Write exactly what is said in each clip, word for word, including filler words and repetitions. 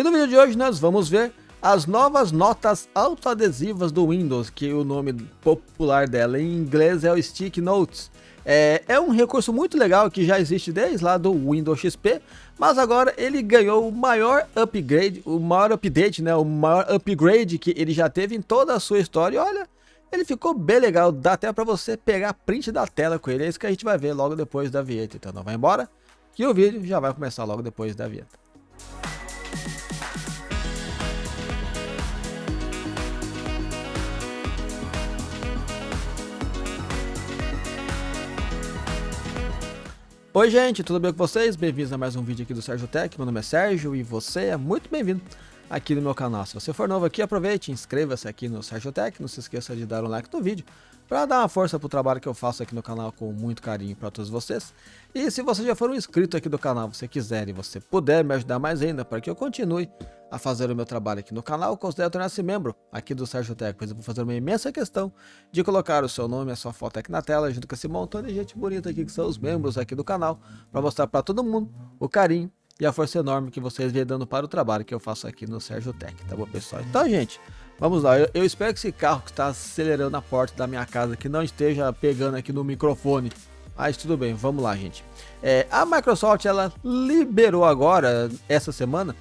E no vídeo de hoje nós vamos ver as novas notas autoadesivas do Windows, que o nome popular dela em inglês é o Sticky Notes. É, é um recurso muito legal que já existe desde lá do Windows X P, mas agora ele ganhou o maior upgrade, o maior update, né, o maior upgrade que ele já teve em toda a sua história. E olha, ele ficou bem legal, dá até para você pegar print da tela com ele, é isso que a gente vai ver logo depois da vinheta. Então não vai embora, que o vídeo já vai começar logo depois da vinheta. Oi gente, tudo bem com vocês? Bem-vindos a mais um vídeo aqui do SergioTech, meu nome é Sérgio e você é muito bem-vindo aqui no meu canal. Se você for novo aqui, aproveite, inscreva-se aqui no SergioTech, não se esqueça de dar um like no vídeo para dar uma força pro trabalho que eu faço aqui no canal com muito carinho para todos vocês. E se você já for um inscrito aqui do canal, você quiser e você puder me ajudar mais ainda para que eu continue a fazer o meu trabalho aqui no canal, considere tornar-se membro aqui do SergioTech, pois eu vou fazer uma imensa questão de colocar o seu nome, a sua foto aqui na tela, junto com esse montão de gente bonita aqui que são os membros aqui do canal, para mostrar para todo mundo o carinho e a força enorme que vocês vêm dando para o trabalho que eu faço aqui no SergioTech, tá bom pessoal? Então gente, vamos lá, eu, eu espero que esse carro que está acelerando a porta da minha casa que não esteja pegando aqui no microfone, mas tudo bem, vamos lá gente. É, a Microsoft, ela liberou agora, essa semana,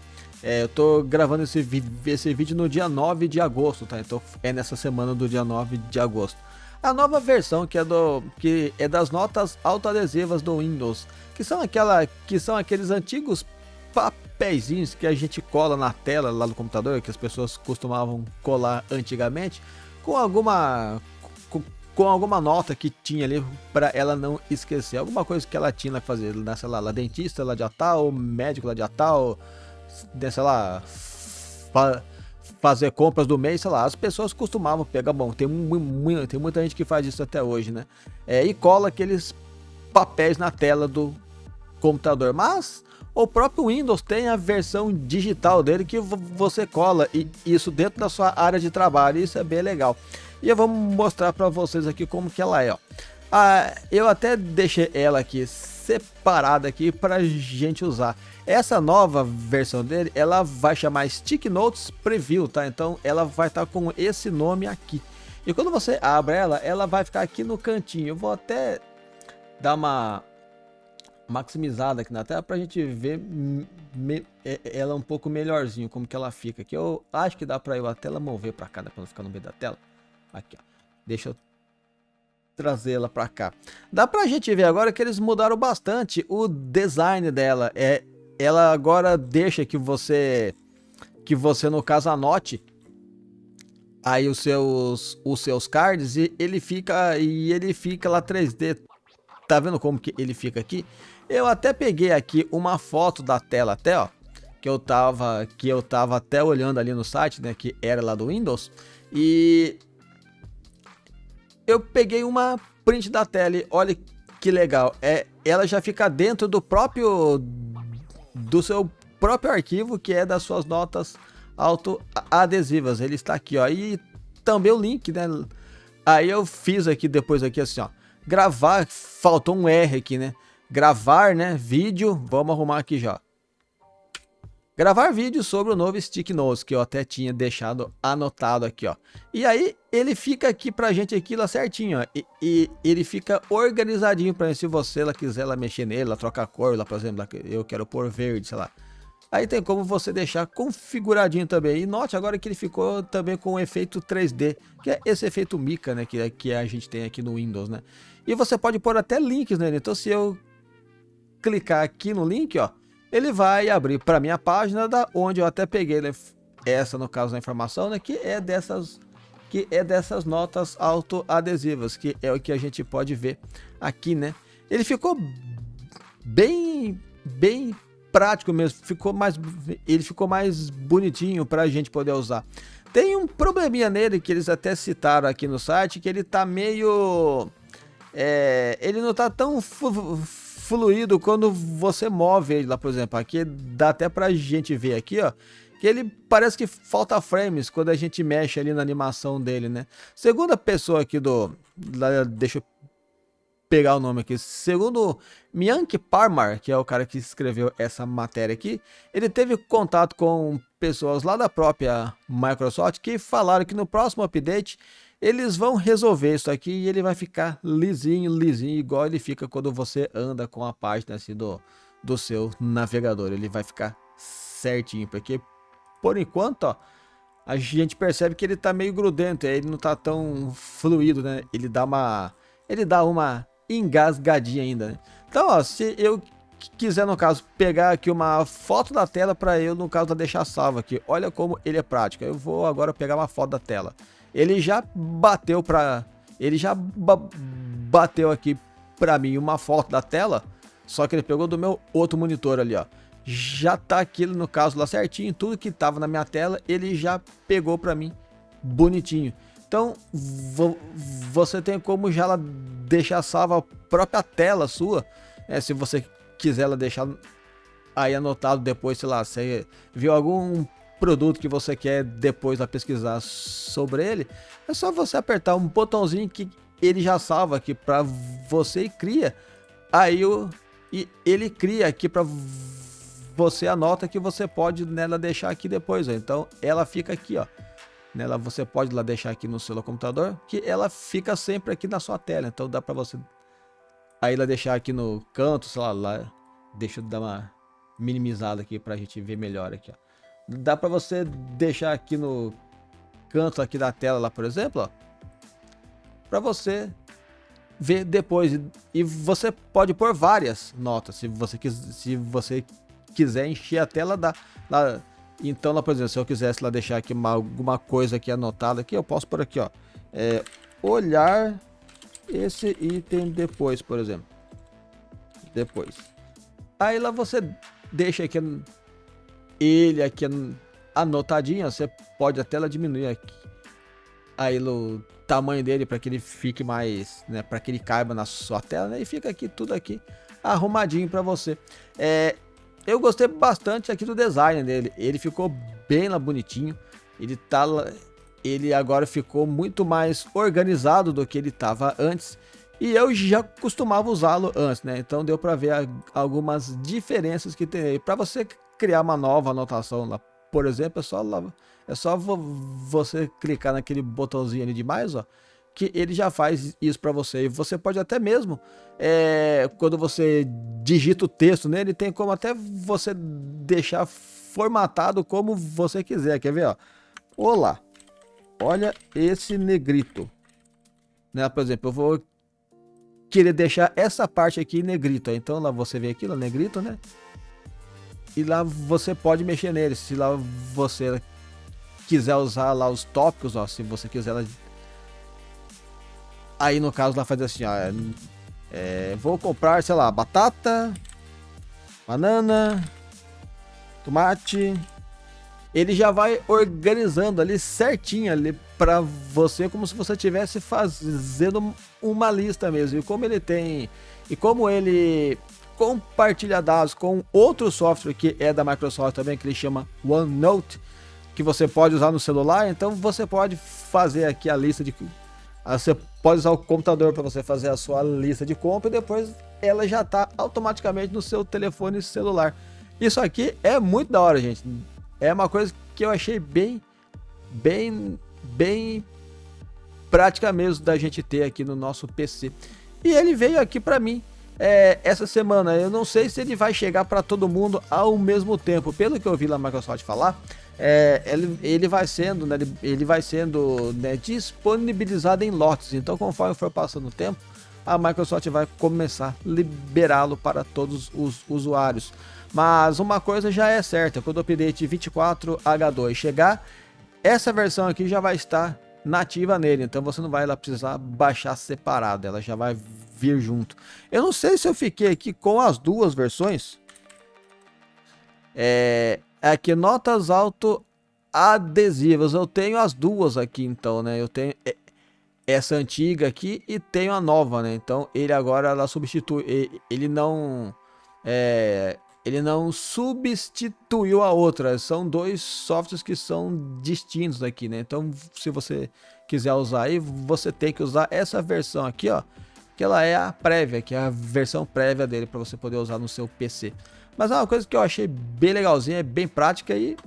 é, eu tô gravando esse, esse vídeo no dia nove de agosto, tá? Então é nessa semana do dia nove de agosto. A nova versão que é, do, que é das notas autoadesivas do Windows, que são, aquela, que são aqueles antigos papeizinhos que a gente cola na tela lá do computador, que as pessoas costumavam colar antigamente, com alguma, com, com alguma nota que tinha ali para ela não esquecer, alguma coisa que ela tinha que fazer, né, sei lá, lá dentista, lá de tal, médico, lá de tal, sei lá, fa fazer compras do mês, sei lá, as pessoas costumavam pegar, bom, tem, mu tem muita gente que faz isso até hoje, né, é, e cola aqueles papéis na tela do computador, mas o próprio Windows tem a versão digital dele que você cola e isso dentro da sua área de trabalho, isso é bem legal. E eu vou mostrar para vocês aqui como que ela é, ó. Ah, eu até deixei ela aqui separada aqui para gente usar. Essa nova versão dele, ela vai chamar Sticky Notes Preview, tá? Então ela vai estar tá com esse nome aqui. E quando você abre ela, ela vai ficar aqui no cantinho. Eu vou até dar uma maximizada aqui na tela para a gente ver me, ela um pouco melhorzinho, como que ela fica aqui. Eu acho que dá para eu até ela mover para cá, né, para não ficar no meio da tela. Aqui, ó. Deixa eu trazê-la para cá. Dá para a gente ver agora que eles mudaram bastante o design dela. É, ela agora deixa que você, que você no caso anote aí os seus, os seus cards e ele fica e ele fica lá três D. Tá vendo como que ele fica aqui? Eu até peguei aqui uma foto da tela até, ó, que eu tava, que eu tava até olhando ali no site, né, que era lá do Windows, e eu peguei uma print da tela e olha que legal, é, ela já fica dentro do próprio, do seu próprio arquivo, que é das suas notas autoadesivas, ele está aqui, ó, e também o link, né, aí eu fiz aqui depois aqui assim, ó, gravar, faltou um R aqui, né, gravar, né, vídeo, vamos arrumar aqui já, gravar vídeo sobre o novo Sticky Notes, que eu até tinha deixado anotado aqui, ó, e aí ele fica aqui pra gente aqui lá certinho, ó, e, e ele fica organizadinho pra gente, se você lá quiser lá mexer nele, lá trocar a cor, lá, por exemplo, lá, eu quero pôr verde, sei lá, aí tem como você deixar configuradinho também. E note agora que ele ficou também com o efeito três D, que é esse efeito mica, né, que, que a gente tem aqui no Windows, né, e você pode pôr até links nele. Então se eu clicar aqui no link, ó, ele vai abrir para minha página, da onde eu até peguei, né, essa no caso da informação, né, que é dessas, que é dessas notas autoadesivas, que é o que a gente pode ver aqui, né. Ele ficou bem bem prático mesmo, ficou mais, ele ficou mais bonitinho para a gente poder usar. Tem um probleminha nele que eles até citaram aqui no site, que ele tá meio, é, ele não tá tão fluido quando você move ele lá, por exemplo, aqui dá até para a gente ver aqui, ó, que ele parece que falta frames quando a gente mexe ali na animação dele, né. Segundo a pessoa aqui do, deixa eu pegar o nome aqui, segundo Mianke Parmar, que é o cara que escreveu essa matéria aqui, ele teve contato com pessoas lá da própria Microsoft que falaram que no próximo update eles vão resolver isso aqui e ele vai ficar lisinho, lisinho, igual ele fica quando você anda com a página assim do, do seu navegador. Ele vai ficar certinho, porque por enquanto, ó, a gente percebe que ele tá meio grudento, ele não tá tão fluido, né? Ele dá uma, ele dá uma engasgadinha ainda, né? Então, ó, se eu quiser, no caso, pegar aqui uma foto da tela para eu, no caso, deixar salva aqui. Olha como ele é prático. Eu vou agora pegar uma foto da tela. Ele já bateu para, ele já ba bateu aqui para mim uma foto da tela, só que ele pegou do meu outro monitor ali, ó. Já tá aquilo, no caso, lá certinho, tudo que tava na minha tela, ele já pegou para mim bonitinho. Então, vo você tem como já ela deixar salva a própria tela sua, é, se você quiser ela deixar aí anotado depois, sei lá, você viu algum produto que você quer depois lá pesquisar sobre ele, é só você apertar um botãozinho que ele já salva aqui para você e cria, aí o, e ele cria aqui para você a nota que você pode nela deixar aqui depois, ó. Então ela fica aqui, ó, nela você pode lá deixar aqui no seu computador, que ela fica sempre aqui na sua tela, então dá para você aí lá deixar aqui no canto, sei lá, lá, deixa eu dar uma minimizada aqui para a gente ver melhor aqui, ó. Dá para você deixar aqui no canto aqui da tela lá, por exemplo, para você ver depois, e, e você pode pôr várias notas se você quis, se você quiser encher a tela da lá. Então lá, por exemplo, se eu quisesse lá deixar aqui uma, alguma coisa aqui anotada aqui, eu posso por aqui, ó, é, olhar esse item depois, por exemplo, depois aí lá você deixa aqui ele aqui anotadinho. Você pode até ela diminuir aqui aí o tamanho dele para que ele fique mais, né, para que ele caiba na sua tela, né, e fica aqui tudo aqui arrumadinho para você. É, eu gostei bastante aqui do design dele, ele ficou bem lá bonitinho, ele tá, ele agora ficou muito mais organizado do que ele tava antes, e eu já costumava usá-lo antes, né, então deu para ver algumas diferenças que tem aí. Para você criar uma nova anotação lá, por exemplo, é só lá, é só vo você clicar naquele botãozinho ali de mais, ó, que ele já faz isso para você. E você pode até mesmo, é, quando você digita o texto nele, tem como até você deixar formatado como você quiser. Quer ver, ó? Olá, olha esse negrito, né? Por exemplo, eu vou querer deixar essa parte aqui negrito. Então lá você vem aqui, lá negrito, né? E lá você pode mexer nele, se lá você quiser usar lá os tópicos, ó, se você quiser lá... aí no caso lá faz assim, ó, é, vou comprar, sei lá, batata, banana, tomate, ele já vai organizando ali certinho ali para você, como se você estivesse fazendo uma lista mesmo. E como ele tem, e como ele compartilhar dados com outro software que é da Microsoft também, que ele chama OneNote, que você pode usar no celular, então você pode fazer aqui a lista de, você pode usar o computador para você fazer a sua lista de compra e depois ela já está automaticamente no seu telefone celular. Isso aqui é muito da hora, gente, é uma coisa que eu achei bem, bem, bem prática mesmo da gente ter aqui no nosso P C. E ele veio aqui para mim, é, essa semana. Eu não sei se ele vai chegar para todo mundo ao mesmo tempo, pelo que eu vi lá na Microsoft falar, é, ele, ele vai sendo, né, ele, ele vai sendo, né, disponibilizado em lotes, então conforme for passando o tempo, a Microsoft vai começar a liberá-lo para todos os usuários. Mas uma coisa já é certa, quando o update vinte e quatro H dois chegar, essa versão aqui já vai estar nativa nele, então você não vai lá precisar baixar separado, ela já vai vir junto. Eu não sei se eu fiquei aqui com as duas versões. É, aqui notas auto adesivas, eu tenho as duas aqui, então, né, eu tenho essa antiga aqui e tenho a nova, né, então ele agora ela substitui, ele não é, ele não substituiu a outra, são dois softwares que são distintos aqui, né, então se você quiser usar aí, você tem que usar essa versão aqui, ó, que ela é a prévia, que é a versão prévia dele para você poder usar no seu P C. Mas é uma coisa que eu achei bem legalzinha, é bem prática e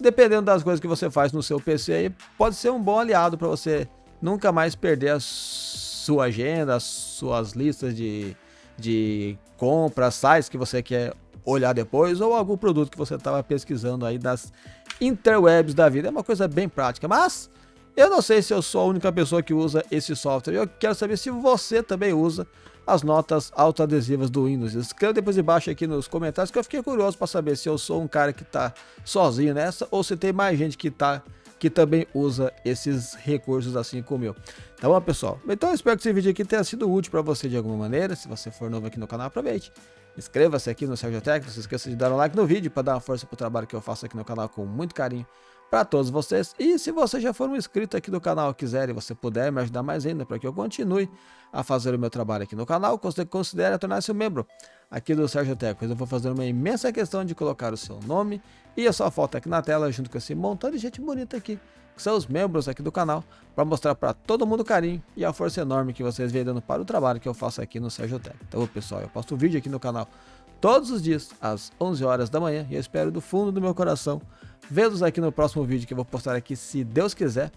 dependendo das coisas que você faz no seu P C, aí, pode ser um bom aliado para você nunca mais perder a sua agenda, as suas listas de, de compras, sites que você quer olhar depois, ou algum produto que você estava pesquisando aí das interwebs da vida. É uma coisa bem prática, mas eu não sei se eu sou a única pessoa que usa esse software. Eu quero saber se você também usa as notas autoadesivas do Windows. Escreva depois embaixo aqui nos comentários, que eu fiquei curioso para saber se eu sou um cara que está sozinho nessa, ou se tem mais gente que tá que também usa esses recursos assim como eu. Tá bom, pessoal? Então eu espero que esse vídeo aqui tenha sido útil para você de alguma maneira. Se você for novo aqui no canal, aproveite. Inscreva-se aqui no SergioTech, não se esqueça de dar um like no vídeo para dar uma força para o trabalho que eu faço aqui no canal com muito carinho para todos vocês. E se você já for um inscrito aqui do canal e quiser e você puder me ajudar mais ainda para que eu continue a fazer o meu trabalho aqui no canal, considere tornar-se um membro aqui do SergioTech, pois eu vou fazer uma imensa questão de colocar o seu nome e a sua foto aqui na tela junto com esse montão de gente bonita aqui, que são os membros aqui do canal, para mostrar para todo mundo o carinho e a força enorme que vocês vêm dando para o trabalho que eu faço aqui no SergioTech. Então, pessoal, eu posto vídeo aqui no canal todos os dias às onze horas da manhã e eu espero do fundo do meu coração vê-los aqui no próximo vídeo que eu vou postar aqui, se Deus quiser,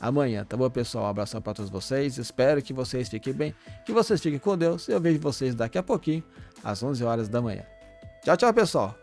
amanhã. Tá bom, pessoal? Um abração para todos vocês. Espero que vocês fiquem bem, que vocês fiquem com Deus. E eu vejo vocês daqui a pouquinho, às onze horas da manhã. Tchau, tchau, pessoal!